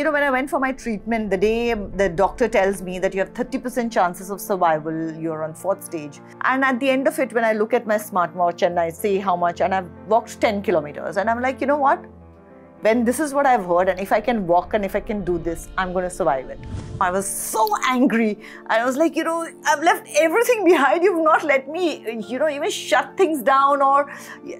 you know, when I went for my treatment, the day the doctor tells me that you have 30% chances of survival, you're on 4th stage. And at the end of it, when I look at my smartwatch and I see how much, and I've walked 10 kilometers, and I'm like, you know what? When this is what I've heard, and if I can walk and if I can do this, I'm going to survive it. I was so angry. I was like, you know, I've left everything behind. You've not let me, you know, even shut things down, or,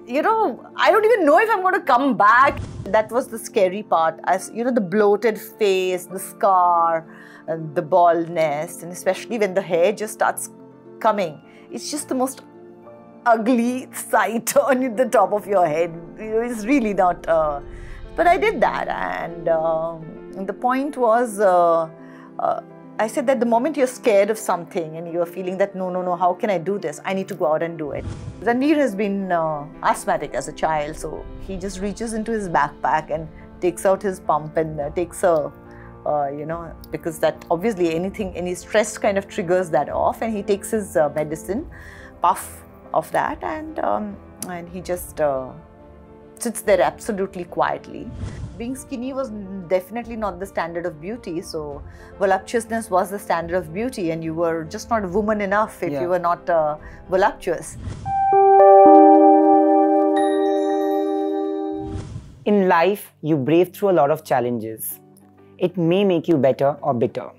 you know, I don't even know if I'm going to come back. That was the scary part. You know, the bloated face, the scar, and the baldness, and especially when the hair just starts coming. It's just the most ugly sight on the top of your head. You know, it's really not... But I did that, and the point was, I said that the moment you're scared of something and you're feeling that, no, how can I do this? I need to go out and do it. Zandir has been asthmatic as a child, so he just reaches into his backpack and takes out his pump and takes a, you know, because that obviously any stress kind of triggers that off, and he takes his medicine, puff of that, and he just... sits there absolutely quietly. Being skinny was definitely not the standard of beauty, so voluptuousness was the standard of beauty, and you were just not woman enough if you were not voluptuous. In life, you brave through a lot of challenges. It may make you better or bitter.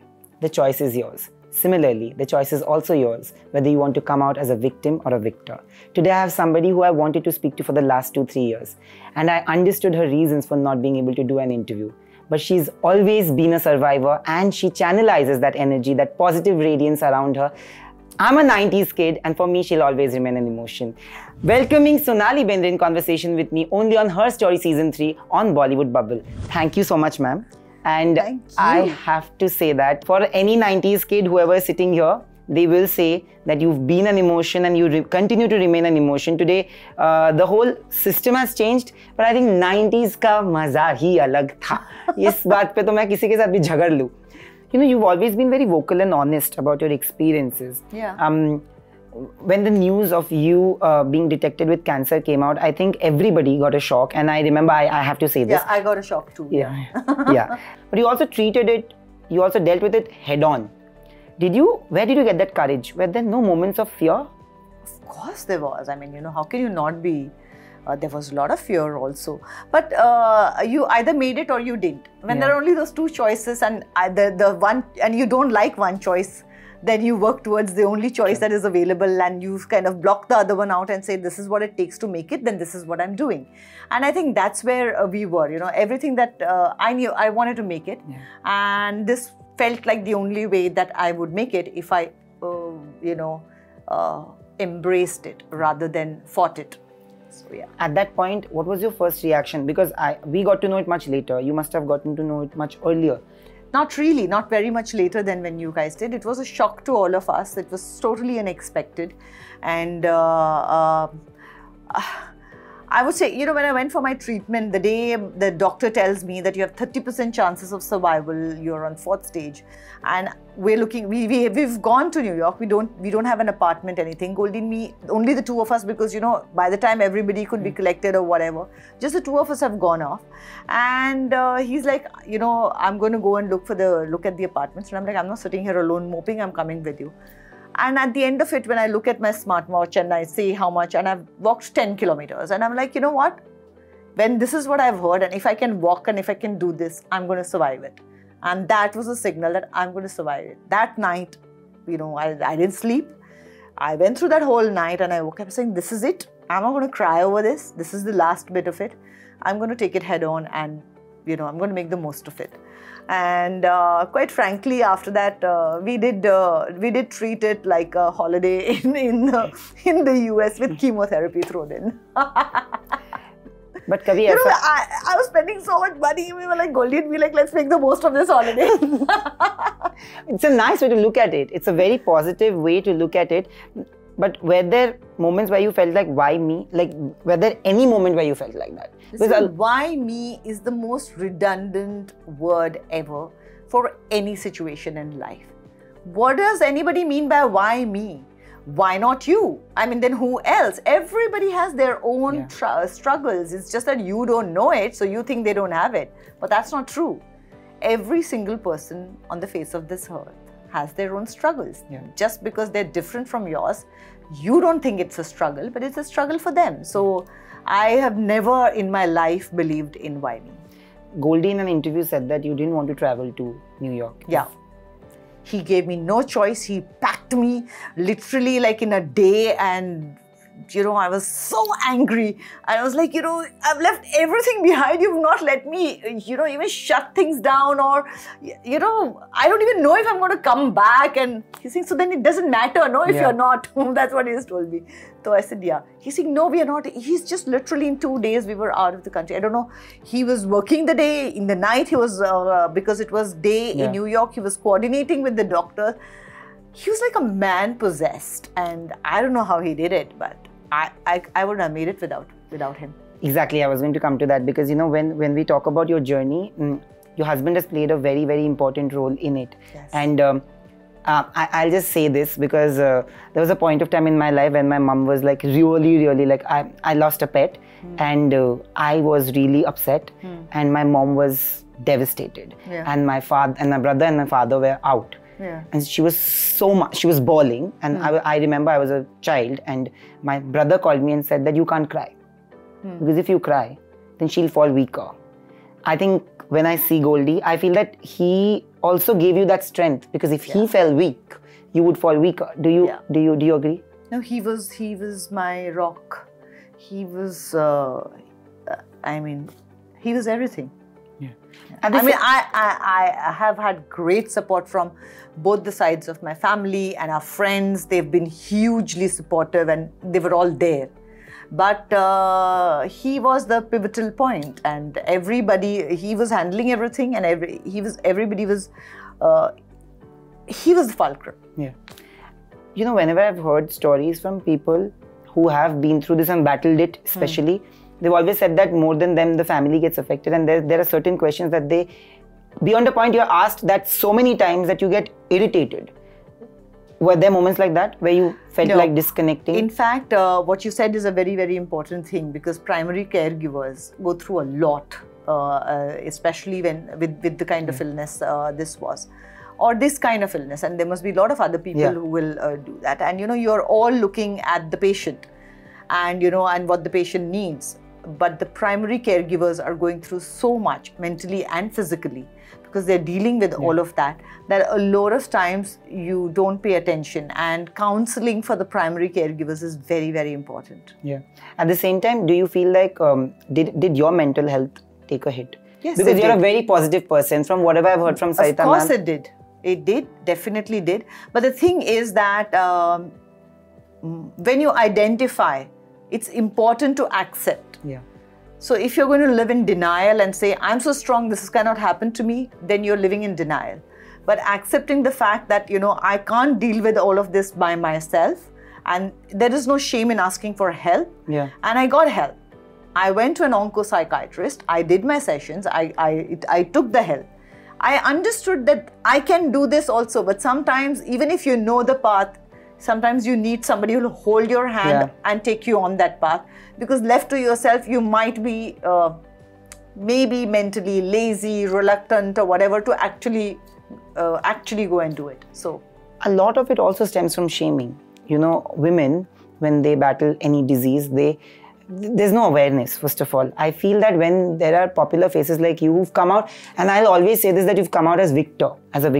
The choice is yours. Similarly, the choice is also yours, whether you want to come out as a victim or a victor. Today, I have somebody who I wanted to speak to for the last 2-3 years, and I understood her reasons for not being able to do an interview. But she's always been a survivor, and she channelizes that energy, that positive radiance around her. I'm a 90s kid, and for me, she'll always remain an emotion. Welcoming Sonali Bendre in conversation with me only on Her Story Season 3 on Bollywood Bubble. Thank you so much, ma'am. And I have to say that for any 90s kid, whoever is sitting here, they will say that you've been an emotion and you continue to remain an emotion. Today, the whole system has changed, but I think 90s ka maza hi alag tha. Is baat pe to main kisi ke saath bhi jhagad lu. You know, you've always been very vocal and honest about your experiences. Yeah. When the news of you being detected with cancer came out, I think everybody got a shock. And I remember, I have to say this. Yeah, I got a shock too. Yeah, yeah. But you also treated it, you also dealt with it head on. Where did you get that courage? Were there no moments of fear? Of course there was. I mean, you know, how can you not be? There was a lot of fear also. But you either made it or you didn't. When there are only those two choices, and either the one, and you don't like one choice, then you work towards the only choice that is available, and you kind of block the other one out and say, this is what it takes to make it, then this is what I'm doing. And I think that's where we were, you know, everything that I knew, I wanted to make it. Yeah. And this felt like the only way that I would make it if I, you know, embraced it rather than fought it. So, yeah. At that point, what was your first reaction? Because we got to know it much later. You must have gotten to know it much earlier. Not really, not very much later than when you guys did. It was a shock to all of us. It was totally unexpected. And I would say, you know, when I went for my treatment, the day the doctor tells me that you have 30% chances of survival, you're on 4th stage. And we're looking, we've gone to New York. We don't have an apartment, anything. Goldie and me, only the two of us, because, you know, by the time everybody could be collected or whatever, just the two of us have gone off. And he's like, you know, I'm going to go and look at the apartments. And I'm like, I'm not sitting here alone moping. I'm coming with you. And at the end of it, when I look at my smartwatch and I see how much, and I've walked 10 kilometers, and I'm like, you know what? When this is what I've heard, and if I can walk and if I can do this, I'm going to survive it. And that was a signal that I'm going to survive it. That night, you know, I didn't sleep. I went through that whole night, and I woke up saying, this is it. I'm not going to cry over this. This is the last bit of it. I'm going to take it head on, and, you know, I'm going to make the most of it. And quite frankly, after that, we did treat it like a holiday in the US with chemotherapy thrown in. But kabhi, you know, I was spending so much money. We were like, Goldie and me, like, let's make the most of this holiday. It's a nice way to look at it. It's a very positive way to look at it. But were there moments where you felt like, why me? Like, were there any moment where you felt like that? Listen, why me is the most redundant word ever for any situation in life. What does anybody mean by why me? Why not you? I mean, then who else? Everybody has their own struggles. It's just that you don't know it, so you think they don't have it. But that's not true. every single person on the face of this earth has their own struggles. Yeah. Just because they're different from yours, you don't think it's a struggle, but it's a struggle for them. So I have never in my life believed in why me. Goldie in an interview said that you didn't want to travel to New York. Yeah. He gave me no choice. He packed me literally like in a day, and you know, I was so angry. I was like, you know, I've left everything behind. You've not let me, you know, even shut things down, or, you know, I don't even know if I'm going to come back. And he's saying, so then it doesn't matter, no, if you're not. That's what he has told me. So I said, yeah. He's saying, no, we are not. He's just literally in 2 days, we were out of the country. I don't know. He was working the day. In the night, he was, because it was day in New York, he was coordinating with the doctor. He was like a man possessed, and I don't know how he did it, but I wouldn't have made it without him. Exactly, I was going to come to that, because you know, when we talk about your journey, your husband has played a very, very important role in it. Yes. And I'll just say this, because there was a point of time in my life when my mom was like really, really like, I lost a pet, and I was really upset, and my mom was devastated, and my father and my brother and my father were out. Yeah. And she was so much, she was bawling, and I remember I was a child, and my brother called me and said that you can't cry, because if you cry, then she'll fall weaker. I think when I see Goldie, I feel that he also gave you that strength, because if he fell weak, you would fall weaker. Do you agree? No, he was my rock. He was, I mean, he was everything. Yeah. I mean, I have had great support from both the sides of my family and our friends. They've been hugely supportive, and they were all there. But he was the pivotal point, and everybody, he was handling everything, and he was the fulcrum. Yeah. You know, whenever I've heard stories from people who have been through this and battled it, especially, they've always said that more than them, the family gets affected, and there are certain questions that they, beyond a point, you're asked that so many times that you get irritated. Were there moments like that where you felt like disconnecting? In fact, what you said is a very, very important thing, because primary caregivers go through a lot, especially with the kind of illness this was, or this kind of illness, and there must be a lot of other people who will do that. And you know, you're all looking at the patient, and you know, and what the patient needs. But the primary caregivers are going through so much mentally and physically, because they're dealing with all of that, that a lot of times you don't pay attention, and counseling for the primary caregivers is very, very important. Yeah. At the same time, do you feel like, did your mental health take a hit? Yes, because you're a very positive person, from whatever I've heard from Saita. Of course it did. It did, definitely did. But the thing is that when you identify, it's important to accept. Yeah. So if you're going to live in denial and say, I'm so strong, this cannot happen to me, then you're living in denial. But accepting the fact that, you know, I can't deal with all of this by myself, and there is no shame in asking for help. Yeah. And I got help. I went to an onco-psychiatrist. I did my sessions. I took the help. I understood that I can do this also. But sometimes, even if you know the path, sometimes you need somebody who will hold your hand and take you on that path, because left to yourself, you might be maybe mentally lazy, reluctant, or whatever to actually go and do it. So a lot of it also stems from shaming. You know, women, when they battle any disease, there's no awareness, first of all. I feel that when there are popular faces like you who've come out, and I'll always say this, that you've come out as victor, as a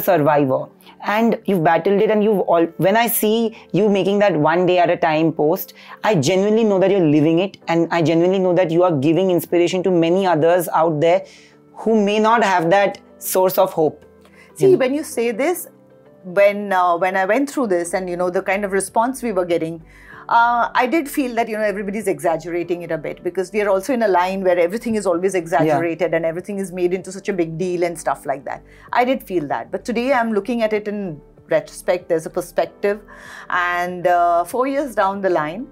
survivor, and you've battled it, and you've all, when I see you making that one day at a time post, I genuinely know that you're living it, and I genuinely know that you are giving inspiration to many others out there who may not have that source of hope. See, when you say this, when I went through this, and you know, the kind of response we were getting, I did feel that, you know, everybody's exaggerating it a bit, because we are also in a line where everything is always exaggerated and everything is made into such a big deal and stuff like that. I did feel that. But today I'm looking at it in retrospect. There's a perspective, and 4 years down the line,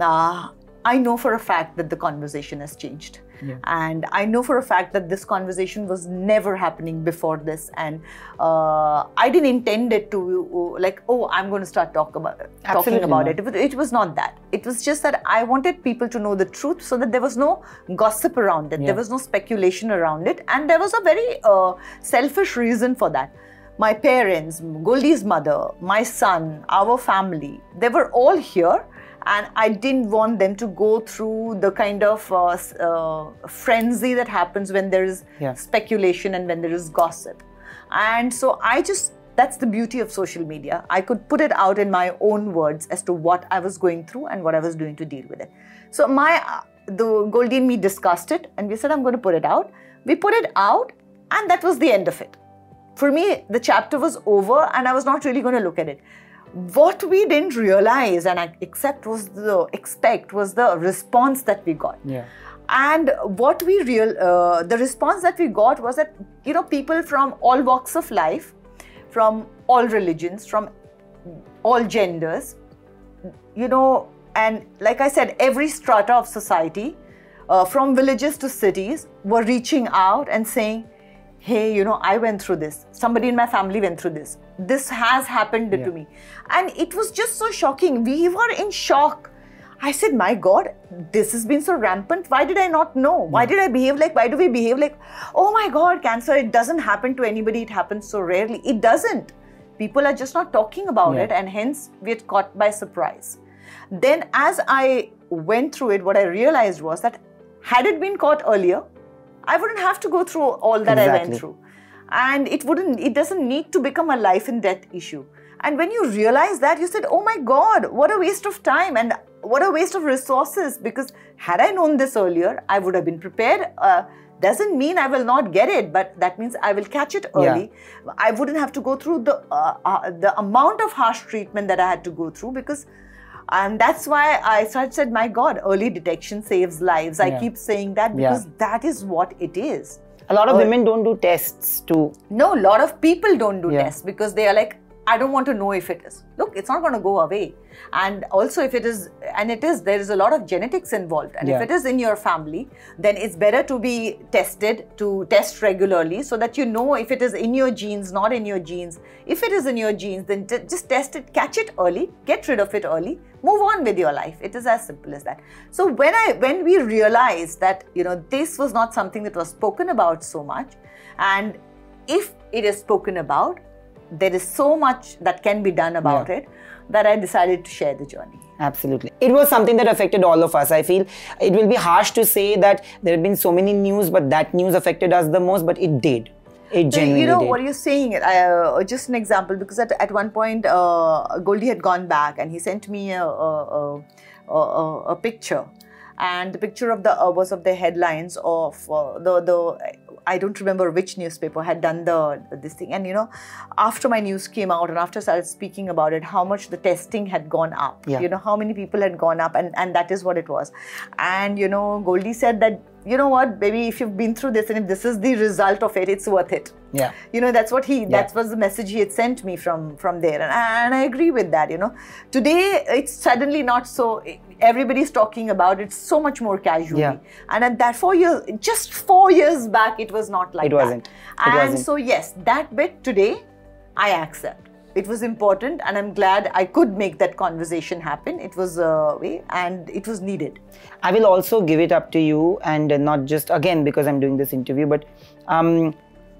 I know for a fact that the conversation has changed. Yeah. And I know for a fact that this conversation was never happening before this, and I didn't intend it to like, oh, I'm going to start talking about it. It was not that. It was just that I wanted people to know the truth so that there was no gossip around it. Yeah. There was no speculation around it, and there was a very selfish reason for that. My parents, Goldie's mother, my son, our family, they were all here. And I didn't want them to go through the kind of frenzy that happens when there is speculation and when there is gossip. And so I just, that's the beauty of social media. I could put it out in my own words as to what I was going through and what I was doing to deal with it. So the Goldie and me discussed it, and we said, I'm going to put it out. We put it out, and that was the end of it. For me, the chapter was over, and I was not really going to look at it. What we didn't realize and expect was the response that we got. Yeah. And what we the response that we got was that, you know, people from all walks of life, from all religions, from all genders, you know, and like I said, every strata of society, from villages to cities, were reaching out and saying, hey, you know, I went through this. Somebody in my family went through this. This has happened to me. And it was just so shocking. We were in shock. I said, my God, this has been so rampant. Why did I not know? Why did I behave like, why do we behave like, oh my God, cancer, it doesn't happen to anybody. It happens so rarely. It doesn't. People are just not talking about it. And hence, we are caught by surprise. Then as I went through it, what I realized was that had it been caught earlier, I wouldn't have to go through all that I went through. And it doesn't need to become a life and death issue. And when you realize that, you said, oh my God, what a waste of time and what a waste of resources. Because had I known this earlier, I would have been prepared. Doesn't mean I will not get it, but that means I will catch it early. Yeah. I wouldn't have to go through the amount of harsh treatment that I had to go through because... And that's why I said, my God, early detection saves lives. I keep saying that because that is what it is. A lot of women don't do tests too. No, a lot of people don't do tests because they are like, I don't want to know if it is. Look, it's not going to go away. And also if it is, and it is, there is a lot of genetics involved. And if it is in your family, then it's better to be tested, to test regularly so that you know if it is in your genes, not in your genes. If it is in your genes, then just test it, catch it early, get rid of it early, move on with your life. It is as simple as that. So when we realized that, you know, this was not something that was spoken about so much, and if it is spoken about, there is so much that can be done about it that I decided to share the journey. Absolutely. It was something that affected all of us. I feel it will be harsh to say that there have been so many news, but that news affected us the most, but it did. It genuinely did. You know, what you're saying, just an example, because at one point, Goldie had gone back and he sent me a picture. And the picture of was of the headlines of I don't remember which newspaper had done this thing. And you know, after my news came out and after I started speaking about it, how much the testing had gone up, you know, how many people had gone up, and that is what it was. And you know, Goldie said that, you know what, baby, if you've been through this and if this is the result of it, it's worth it. Yeah. You know, that's what that was the message he had sent me from there. And I agree with that, you know. Today, it's suddenly not so, everybody's talking about it so much more casually. Yeah. And at that 4 years, just 4 years back, it was not like that. It wasn't. And so, yes, that bit today, I accept. It was important, and I'm glad I could make that conversation happen. It was and it was needed. I will also give it up to you, and not just, again, because I'm doing this interview, but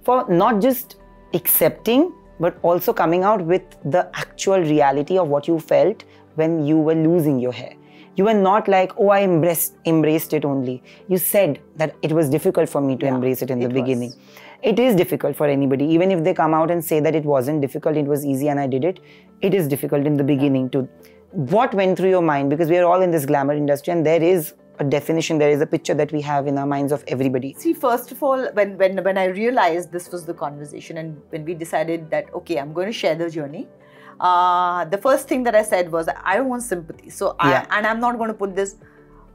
for not just accepting, but also coming out with the actual reality of what you felt when you were losing your hair. You were not like, oh, I embraced it only. You said that it was difficult for me to embrace it in the beginning. It is difficult for anybody, even if they come out and say that it wasn't difficult, it was easy and I did it. It is difficult in the beginning to... What went through your mind? Because we are all in this glamour industry and there is a definition, there is a picture that we have in our minds of everybody. See, first of all, when I realized this was the conversation and when we decided that, okay, I'm going to share the journey, the first thing that I said was, I don't want sympathy. So, and I'm not going to put this,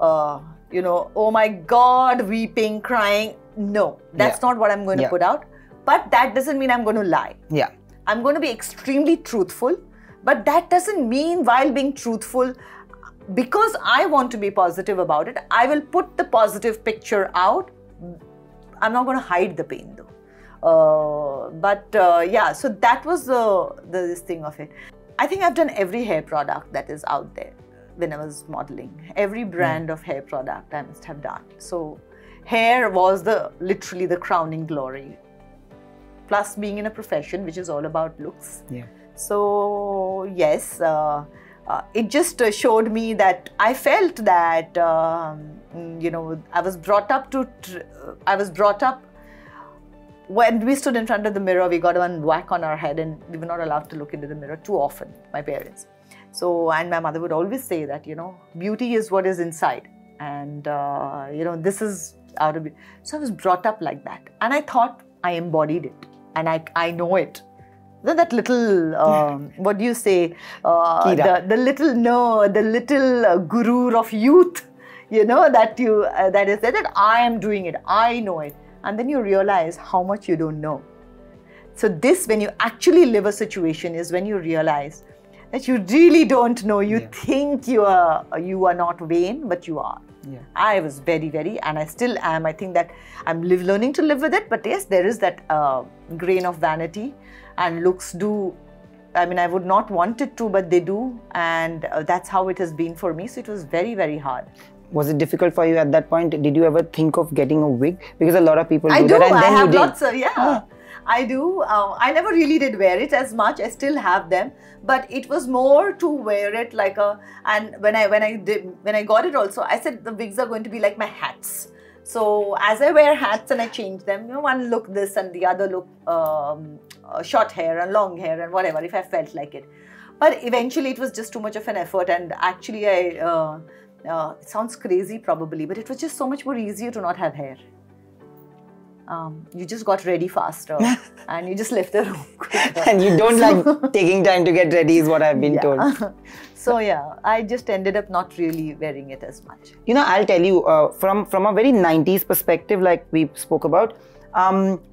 you know, oh my God, weeping, crying. No, that's not what I'm going to put out. But that doesn't mean I'm going to lie. Yeah. I'm going to be extremely truthful. But that doesn't mean while being truthful, because I want to be positive about it, I will put the positive picture out. I'm not going to hide the pain though. Yeah, so that was this thing of it. I think I've done every hair product that is out there when I was modeling. Every brand of hair product I must have done. So hair was literally the crowning glory. Plus being in a profession which is all about looks. Yeah. So yes, it just showed me that I felt that, you know, I was brought up to, when we stood in front of the mirror, we got one whack on our head and we were not allowed to look into the mirror too often, my parents. So, and my mother would always say that, you know, beauty is what is inside and, you know, this is out of it. So I was brought up like that and I thought I embodied it and I know it. That little, what do you say, the little guru of youth, you know, that you, that is that I am doing it, I know it. And then you realize how much you don't know. So this, when you actually live a situation, is when you realize that you really don't know. You think you are not vain, but you are. Yeah. I was very, very, and I still am. I think that I'm learning to live with it. But yes, there is that grain of vanity. And looks do, I mean, I would not want it to, but they do. And that's how it has been for me. So it was very, very hard. Was it difficult for you at that point? Did you ever think of getting a wig? Because a lot of people do that. And I have lots of, I do. I never really did wear it as much. I still have them, but it was more to wear it like a. And when I got it also, I said the wigs are going to be like my hats. So as I wear hats and I change them, you know, one look this and the other look short hair and long hair and whatever, if I felt like it. But eventually, it was just too much of an effort, and actually, it sounds crazy probably, but it was just so much more easier to not have hair. You just got ready faster and you just left the room quicker. And you don't like taking time to get ready is what I've been told. So yeah, I just ended up not really wearing it as much. You know, I'll tell you, from a very 90s perspective, like we spoke about,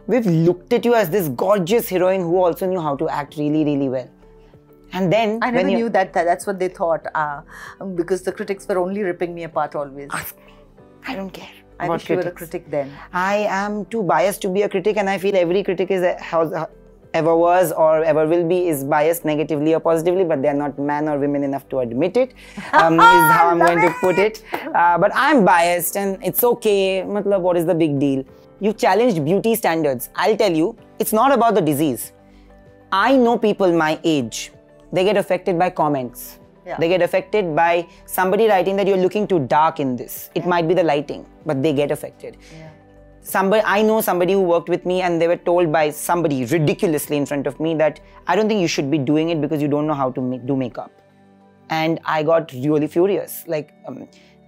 we've looked at you as this gorgeous heroine who also knew how to act really, really well. And then I never knew that that's what they thought, because the critics were only ripping me apart always. Ask me. I don't care. I wish you were a critic then. I am too biased to be a critic, and I feel every critic is ever was or ever will be is biased negatively or positively, but they are not man or women enough to admit it. Is how I'm going to put it. But I'm biased, and it's okay. Matlab, what is the big deal? You've challenged beauty standards. I'll tell you, it's not about the disease. I know people my age. They get affected by comments. Yeah. They get affected by somebody writing that you're looking too dark in this. It might be the lighting, but they get affected. Yeah. I know somebody who worked with me and they were told by somebody ridiculously in front of me that I don't think you should be doing it because you don't know how to do makeup. And I got really furious. Like,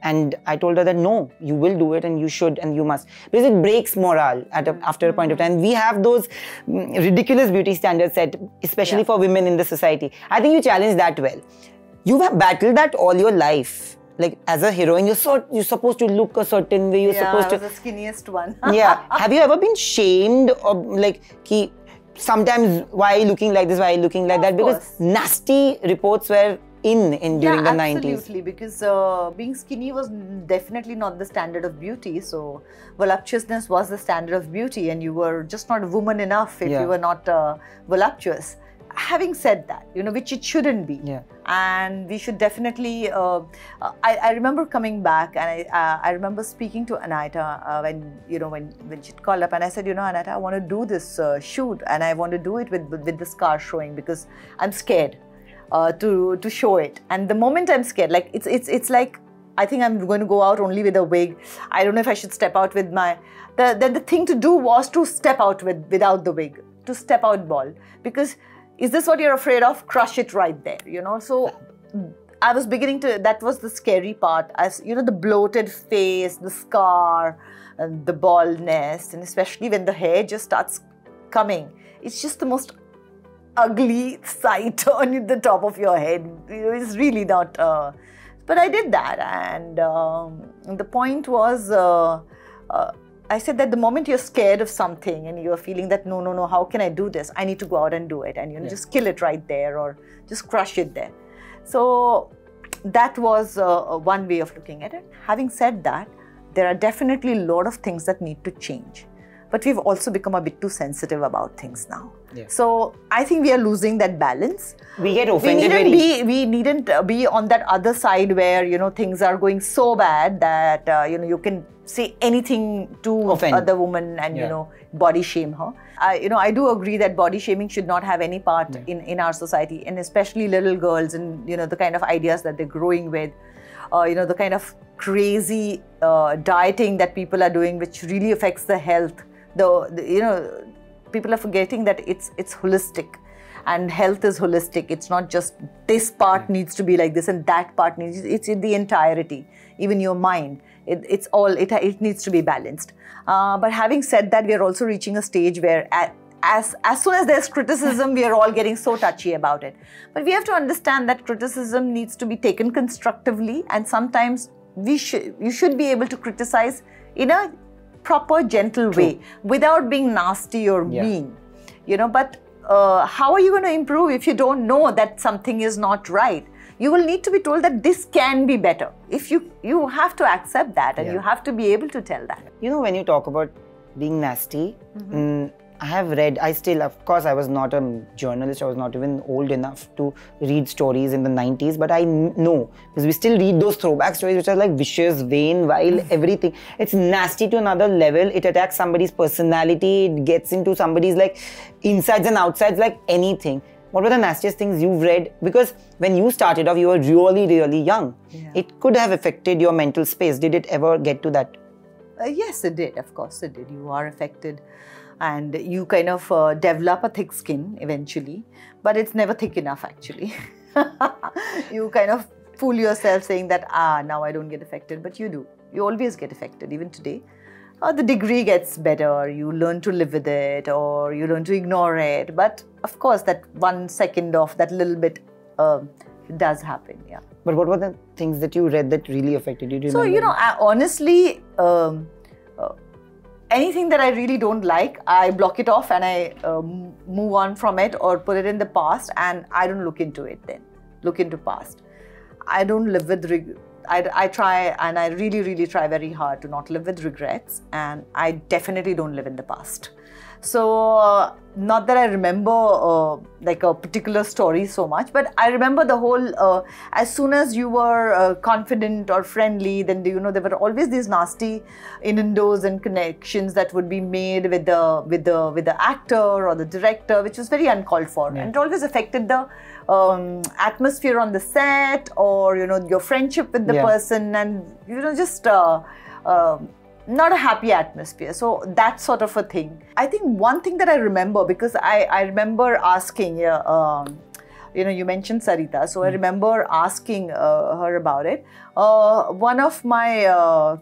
and I told her that no, you will do it and you should and you must. Because it breaks morale after a point of time. We have those ridiculous beauty standards set, especially for women in the society. I think you challenge that well. You have battled that all your life. Like as a heroine, you're supposed to look a certain way. You're supposed to. I was the skinniest one. Have you ever been shamed or like ki, sometimes why are you looking like this? Why are you looking like that? Because nasty reports were in during the 90s. Absolutely, because being skinny was definitely not the standard of beauty. So voluptuousness was the standard of beauty and you were just not woman enough if you were not voluptuous. Having said that, you know, which it shouldn't be. Yeah. And we should definitely, I remember coming back and I remember speaking to Anita when she'd called up and I said, you know, Anita, I want to do this shoot and I want to do it with the scar showing because I'm scared. To show it, and the moment I'm scared, like it's like I think I'm going to go out only with a wig. I don't know if I should step out with my. The thing to do was to step out without the wig, to step out bald. Because is this what you're afraid of? Crush it right there, you know. So I was beginning to. That was the scary part, as you know, the bloated face, the scar, and the baldness, and especially when the hair just starts coming. It's just the most ugly sight on the top of your head. It's really not. But I did that, and the point was, I said that the moment you're scared of something and you're feeling that no, no, no, how can I do this? I need to go out and do it, and you know, just kill it right there or just crush it there. So that was one way of looking at it. Having said that, there are definitely a lot of things that need to change. But we've also become a bit too sensitive about things now. Yeah. So I think we are losing that balance. We get offended. We needn't be on that other side where, you know, things are going so bad that you know, you can say anything to other woman and, yeah, you know, body shame her. You know, I do agree that body shaming should not have any part, yeah, in our society, and especially little girls, and you know, the kind of ideas that they're growing with. You know, the kind of crazy dieting that people are doing, which really affects the health. You know, people are forgetting that it's holistic, and health is holistic. It's not just this part, yeah, needs to be like this and that part needs. It's in the entirety, even your mind. It's all. It needs to be balanced. But having said that, we are also reaching a stage where as soon as there's criticism, we are all getting so touchy about it. But we have to understand that criticism needs to be taken constructively, and sometimes you should be able to criticize in a proper, gentle way, without being nasty or mean, you know. But how are you going to improve if you don't know that something is not right? You will need to be told that this can be better. If you have to accept that, and you have to be able to tell that. You know, when you talk about being nasty, I have read, of course, I was not a journalist, I was not even old enough to read stories in the 90s, but I know, because we still read those throwback stories which are like vicious, vain, vile, everything. It's nasty to another level. It attacks somebody's personality, it gets into somebody's like insides and outsides, like anything. What were the nastiest things you've read? Because when you started off, you were really, really young. Yeah. It could have affected your mental space. Did it ever get to that? Yes, it did. Of course, it did. You are affected. And you kind of develop a thick skin eventually, but it's never thick enough actually. You kind of fool yourself saying that, now I don't get affected, but you do. You always get affected, even today. The degree gets better, you learn to live with it, or you learn to ignore it. But of course, that 1 second of that little bit does happen, yeah. But what were the things that you read that really affected you? So, you know, I honestly, anything that I really don't like, I block it off and I move on from it, or put it in the past, and I don't look into it then. Look into past. I don't live with regret. I try, and I really, really try very hard to not live with regrets, and I definitely don't live in the past. So, not that I remember like a particular story so much, but I remember the whole, as soon as you were confident or friendly, then, you know, there were always these nasty innuendos and connections that would be made with the actor or the director, which was very uncalled for. Yeah. And it always affected the atmosphere on the set, or, you know, your friendship with the person, and, you know, just... not a happy atmosphere. So that sort of a thing. I think one thing that I remember, because I remember asking, you know, you mentioned Sarita, so I remember asking her about it. One of my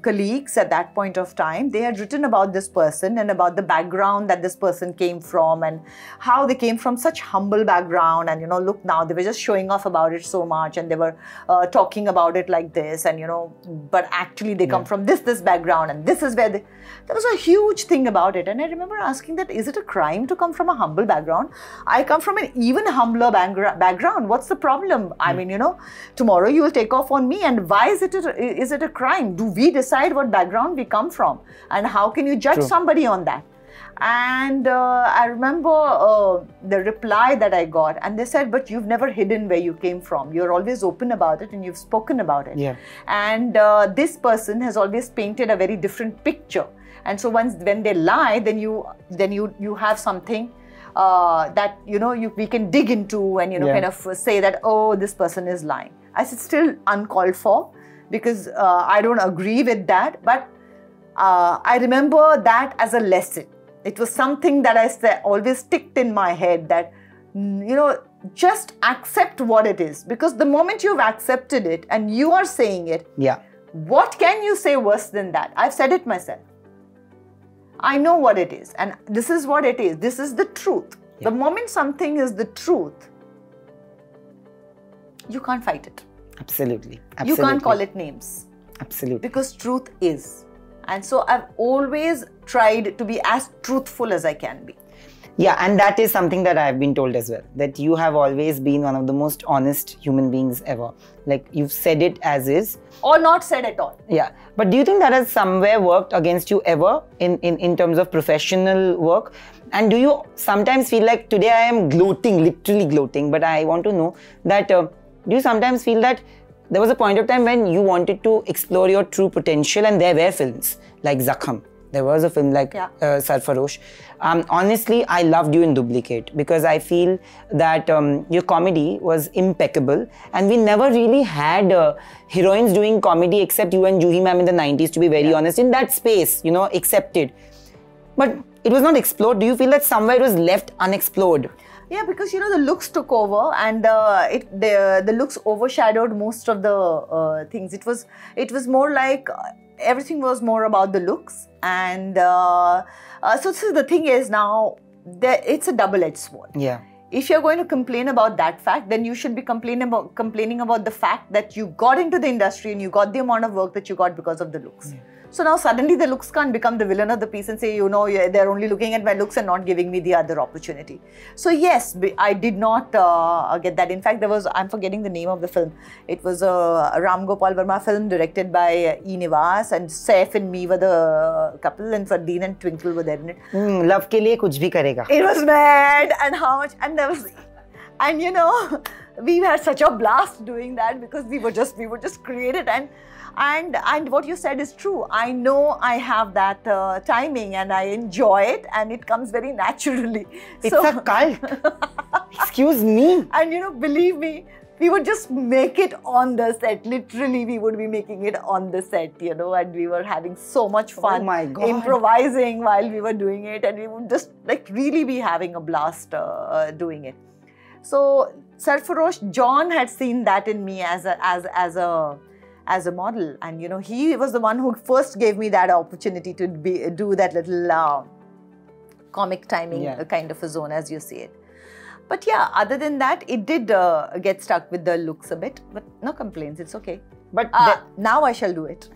colleagues at that point of time, they had written about this person and about the background that this person came from, and how they came from such humble background, and, you know, look now, they were just showing off about it so much, and they were talking about it like this, and, you know, but actually they come from this background, and this is where they... There was a huge thing about it, and I remember asking that, is it a crime to come from a humble background? I come from an even humbler background. What's the problem? I mean, you know, tomorrow you will take off on me, and why is it a crime? Do we decide what background we come from? And how can you judge somebody on that? And I remember the reply that I got, and they said, but you've never hidden where you came from. You're always open about it, and you've spoken about it. Yeah. And this person has always painted a very different picture. And so when they lie, then you have something that, you know, we can dig into, and, you know, kind of say that, oh, this person is lying. I said, still uncalled for, because I don't agree with that. But I remember that as a lesson. It was something that I always ticked in my head, that, you know, just accept what it is. Because the moment you've accepted it and you are saying it, what can you say worse than that? I've said it myself. I know what it is, and this is what it is. This is the truth. Yeah. The moment something is the truth, you can't fight it. Absolutely. Absolutely. You can't call it names. Absolutely. Because truth is. And so I've always tried to be as truthful as I can be. Yeah, and that is something that I've been told as well, that you have always been one of the most honest human beings ever. Like, you've said it as is. Or not said at all. Yeah. But do you think that has somewhere worked against you ever in terms of professional work? And do you sometimes feel like, today I am gloating, literally gloating, but I want to know that, do you sometimes feel that there was a point of time when you wanted to explore your true potential, and there were films like Zakham. There was a film like Sarfarosh. Honestly, I loved you in Duplicate because I feel that your comedy was impeccable, and we never really had heroines doing comedy except you and Juhi ma'am in the 90s, to be very honest, in that space, you know, accepted. But it was not explored. Do you feel that somewhere it was left unexplored? Yeah, because, you know, the looks took over, and the looks overshadowed most of the things. It was more like... everything was more about the looks, and so the thing is now that it's a double-edged sword. Yeah. If you're going to complain about that fact, then you should be complaining about the fact that you got into the industry and you got the amount of work that you got because of the looks. Yeah. So now suddenly the looks can't become the villain of the piece and say, you know, they're only looking at my looks and not giving me the other opportunity. So yes, I did not get that. In fact, there was, I'm forgetting the name of the film. It was a Ram Gopal Verma film directed by E. Nivas, and Saif and me were the couple, and Fardin and Twinkle were there in it. Love ke liye kuch bhi karega. It was mad, and how much, and there was, and you know, we had such a blast doing that because we were just created, and what you said is true. I know I have that timing, and I enjoy it, and it comes very naturally. It's a cult. Excuse me. And you know, believe me, we would just make it on the set. Literally, we would be making it on the set, you know, and we were having so much fun. Oh my God. Improvising while we were doing it, and we would just like really be having a blast doing it. So Sarfarosh, John had seen that in me as a model, and you know, he was the one who first gave me that opportunity to do that little comic timing kind of a zone, as you say it. But yeah, other than that, it did get stuck with the looks a bit, but no complaints, it's okay. But now I shall do it.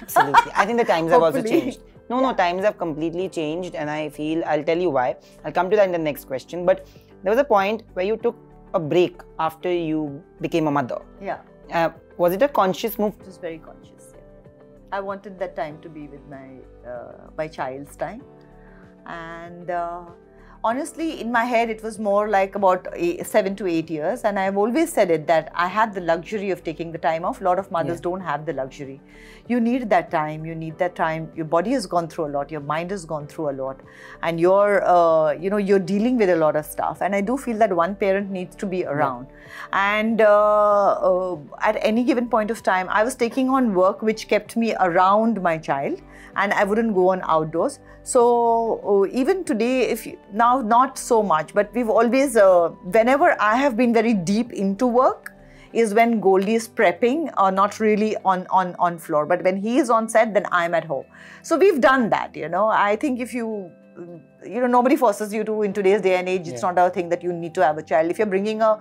Absolutely. I think the times have also changed. No, times have completely changed, and I feel, I'll tell you why. I'll come to that in the next question, but there was a point where you took a break after you became a mother. Yeah. Was it a conscious move? It was very conscious. Yeah. I wanted that time to be with my my child's time, and honestly, in my head, it was more like about 7 to 8 years, and I've always said it that I had the luxury of taking the time off. A lot of mothers don't have the luxury. You need that time. You need that time. Your body has gone through a lot. Your mind has gone through a lot, and you're dealing with a lot of stuff. And I do feel that one parent needs to be around. And at any given point of time, I was taking on work which kept me around my child, and I wouldn't go on outdoors. So even today, now not so much, but we've always, whenever I have been very deep into work, is when Goldie is prepping, or not really on floor, but when he is on set, then I'm at home. So we've done that, you know. I think if you know, nobody forces you to, in today's day and age, it's not a thing that you need to have a child. If you're bringing a,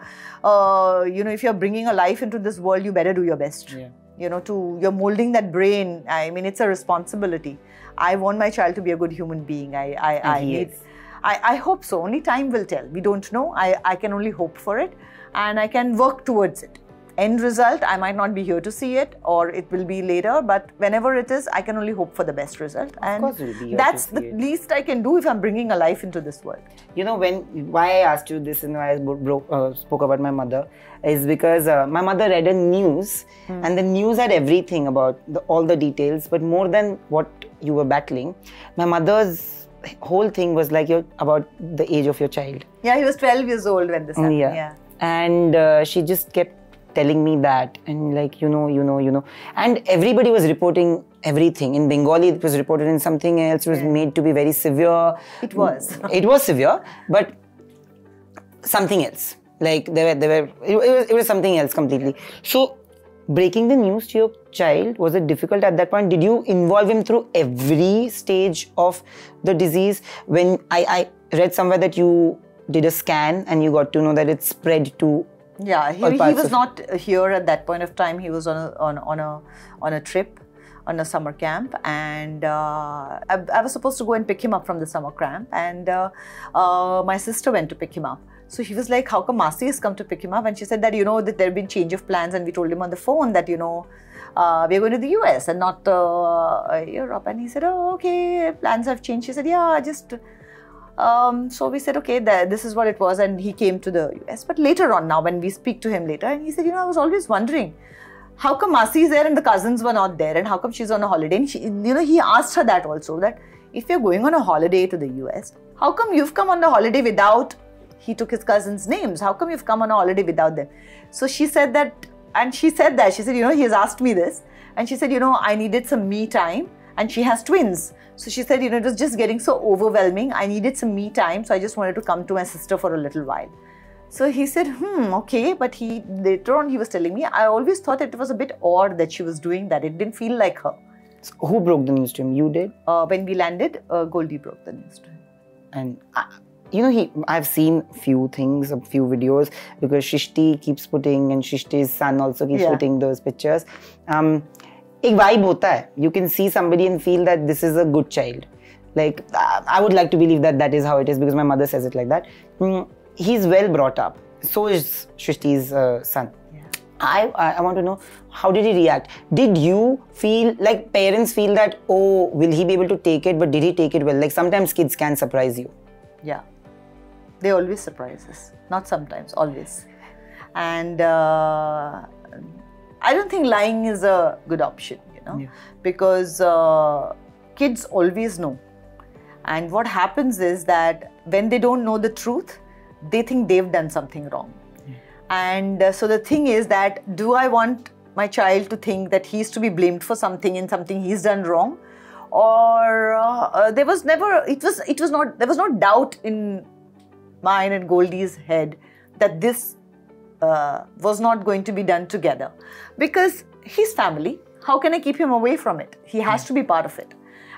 you know, if you're bringing a life into this world, you better do your best. Yeah. You know, you're molding that brain. I mean, it's a responsibility. I want my child to be a good human being. I hope so. Only time will tell. We don't know. I can only hope for it, and I can work towards it. End result, I might not be here to see it, or it will be later, but whenever it is, I can only hope for the best result. And that's the least I can do if I'm bringing a life into this world. You know, why I asked you this and why I spoke about my mother is because my mother read a news, and the news had everything about all the details, but more than what you were battling, my mother's whole thing was like about the age of your child. Yeah, he was 12 years old when this happened. Yeah. And she just kept telling me that, and like, you know, and everybody was reporting everything. In Bengali, it was reported in something else. It was made to be very severe. It was. It was severe, but something else. Like it was something else completely. So breaking the news to your child, was it difficult at that point? Did you involve him through every stage of the disease? When I read somewhere that you did a scan and you got to know that it spread to. Yeah, he was not here at that point of time. He was on a trip. on a summer camp, and I was supposed to go and pick him up from the summer camp, and my sister went to pick him up. So he was like, how come Masi has come to pick him up? And she said that, you know, that there have been change of plans, and we told him on the phone that, you know, we're going to the US and not Europe. And he said, oh, okay, plans have changed. She said, yeah, just... so we said, okay, this is what it was, and he came to the US. But later on now, when we speak to him later, and he said, you know, I was always wondering, how come Masi is there and the cousins were not there, and how come she's on a holiday? And she, you know, he asked her that also, that if you're going on a holiday to the US, how come you've come on the holiday without... He took his cousins' names. How come you've come on a holiday without them? So she said that, and she said that, she said, you know, he has asked me this. And she said, you know, I needed some me time, and she has twins. So she said, you know, it was just getting so overwhelming. I needed some me time. So I just wanted to come to my sister for a little while. So he said, okay. But he, later on, he was telling me, I always thought that it was a bit odd that she was doing that. It didn't feel like her. So who broke the news to him? You did? When we landed, Goldie broke the news to him. And... you know, I've seen few things, a few videos, because Shrishti keeps putting, and Shrishti's son also keeps putting those pictures. Ek vibe hota hai. You can see somebody and feel that this is a good child. Like, I would like to believe that that is how it is, because my mother says it like that. He's well brought up. So is Shrishti's son. Yeah. I want to know, how did he react? Did you feel, like parents feel that, oh, will he be able to take it? But did he take it well? Like, sometimes kids can surprise you. Yeah. They always surprise us. Not sometimes, always. And I don't think lying is a good option, you know, because kids always know. And what happens is that when they don't know the truth, they think they've done something wrong. Yeah. And so the thing is that, do I want my child to think that he's to be blamed for something and something he's done wrong? Or there was never, there was no doubt in mine and Goldie's head that this was not going to be done together, because his family, how can I keep him away from it? He has to be part of it.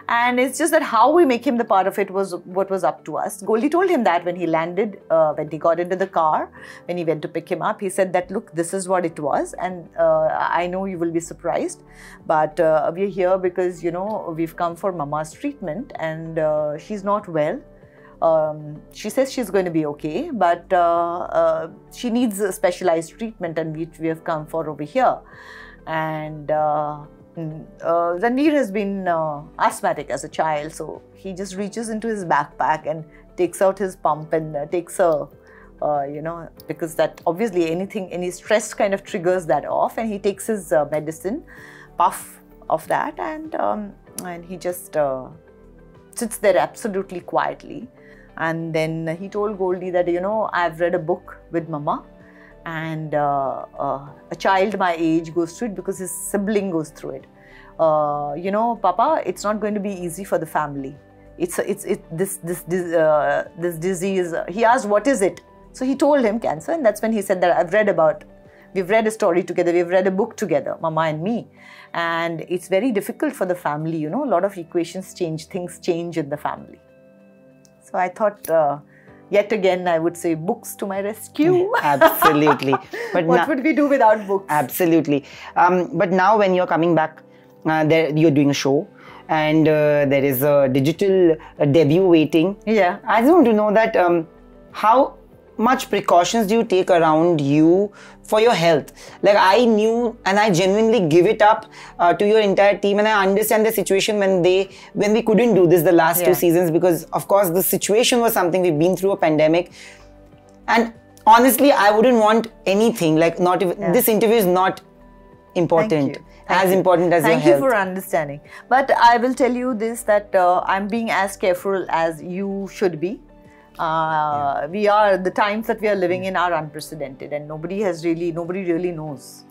And it's just that how we make him the part of it was what was up to us. Goldie told him that when he landed, when he got into the car, when he went to pick him up, he said that, look, this is what it was. And I know you will be surprised, but we're here because, you know, we've come for Mama's treatment, and she's not well. She says she's going to be okay, but she needs a specialized treatment, and we have come for over here. And Zandir has been asthmatic as a child, so he just reaches into his backpack and takes out his pump and takes a, you know, because that obviously anything, any stress kind of triggers that off, and he takes his medicine, puff of that, and he just sits there absolutely quietly. And then he told Goldie that, you know, I've read a book with Mama, and a child my age goes through it because his sibling goes through it. You know, Papa, it's not going to be easy for the family. This disease. He asked, what is it? So he told him cancer, and that's when he said that I've read about. We've read a story together, we've read a book together, Mama and me. And it's very difficult for the family, you know, a lot of equations change, things change in the family. So I thought, yet again, I would say books to my rescue. Absolutely. But what would we do without books? Absolutely. But now when you're coming back, you're doing a show, and there is a digital debut waiting. Yeah. I just want to know that how much precautions do you take around you for your health? Like, I knew, and I genuinely give it up to your entire team, and I understand the situation when we couldn't do this the last two seasons, because of course the situation was something, we've been through a pandemic, and honestly I wouldn't want anything, like, not even this interview is not important. Thank you for understanding. But I will tell you this, that I'm being as careful as you should be. The times that we are living in are unprecedented, and nobody really knows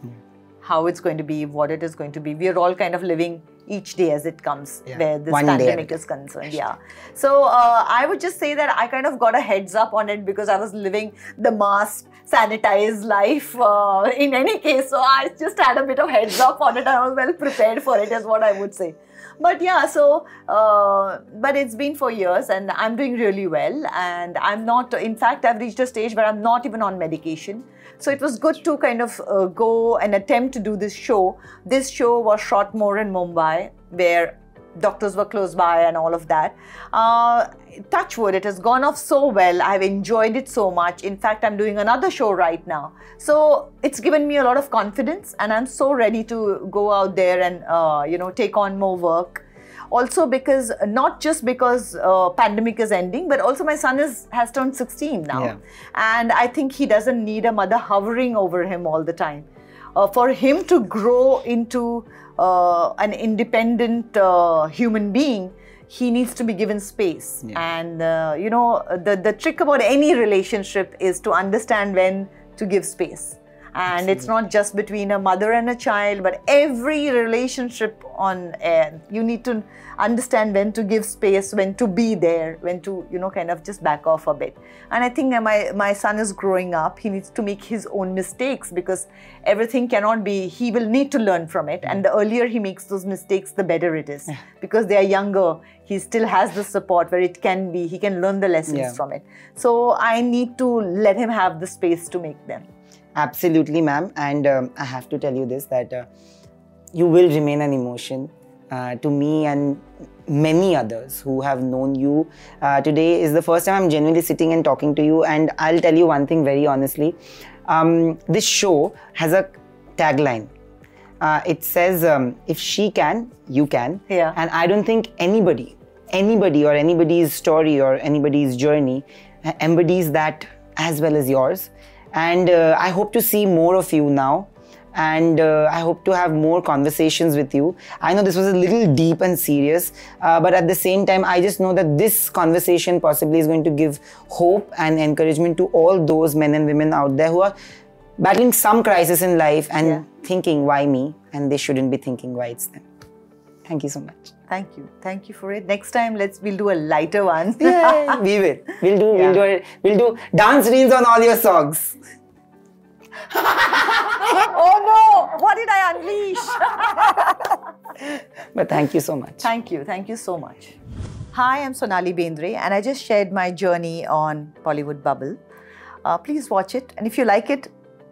how it's going to be, what it is going to be. We are all kind of living each day as it comes, where this pandemic is concerned. Yeah. So I would just say that I kind of got a heads up on it, because I was living the mask, sanitized life in any case. So I just had a bit of heads up on it. I was well prepared for it, is what I would say. But yeah, so, but it's been 4 years and I'm doing really well. And I'm not, in fact, I've reached a stage where I'm not even on medication. So it was good to kind of go and attempt to do this show. This show was shot more in Mumbai, where doctors were close by and all of that. Touch wood, it has gone off so well. I've enjoyed it so much. In fact, I'm doing another show right now. So it's given me a lot of confidence and I'm so ready to go out there and, you know, take on more work. Also because, not just because pandemic is ending, but also my son has turned 16 now. Yeah. And I think he doesn't need a mother hovering over him all the time. For him to grow into an independent human being, he needs to be given space. Yeah. And you know, the trick about any relationship is to understand when to give space. And it's not just between a mother and a child, but every relationship on air, you need to understand when to give space, when to be there, when to, you know, kind of just back off a bit. And I think my son is growing up. He needs to make his own mistakes because everything cannot be, he will need to learn from it. And the earlier he makes those mistakes, the better it is. Because they are younger, he still has the support where it can be, he can learn the lessons from it. So I need to let him have the space to make them. Absolutely, ma'am. And I have to tell you this, that you will remain an emotion to me and many others who have known you. Today is the first time I'm genuinely sitting and talking to you. And I'll tell you one thing very honestly. This show has a tagline. It says, if she can, you can. Yeah. And I don't think anybody or anybody's story or anybody's journey embodies that as well as yours. And I hope to see more of you now. And I hope to have more conversations with you. I know this was a little deep and serious, but at the same time, I just know that this conversation possibly is going to give hope and encouragement to all those men and women out there who are battling some crisis in life and thinking, why me? And they shouldn't be thinking, why it's them. Thank you so much. Thank you. Thank you for it. Next time, we'll do a lighter one. Yeah, we will. We'll do dance reels on all your songs. Oh no! What did I unleash? But thank you so much. Thank you. Thank you so much. Hi, I'm Sonali Bendre and I just shared my journey on Bollywood Bubble. Please watch it, and if you like it,